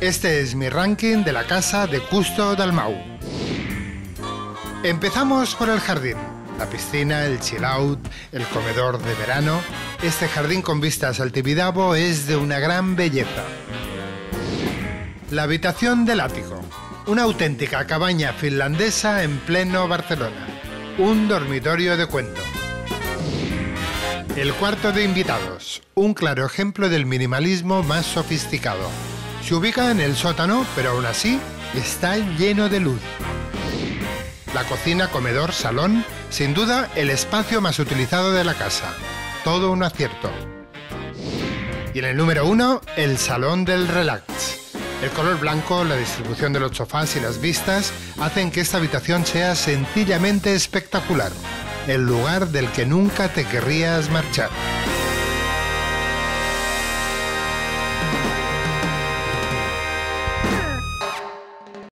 Este es mi ranking de la casa de Custo Dalmau. Empezamos por el jardín, la piscina, el chill out, el comedor de verano. Este jardín con vistas al Tibidabo es de una gran belleza. La habitación del ático, una auténtica cabaña finlandesa en pleno Barcelona, un dormitorio de cuento. El cuarto de invitados, un claro ejemplo del minimalismo más sofisticado. Se ubica en el sótano, pero aún así está lleno de luz. La cocina, comedor, salón, sin duda el espacio más utilizado de la casa. Todo un acierto. Y en el número 1, el salón del relax. El color blanco, la distribución de los sofás y las vistas hacen que esta habitación sea sencillamente espectacular. El lugar del que nunca te querrías marchar.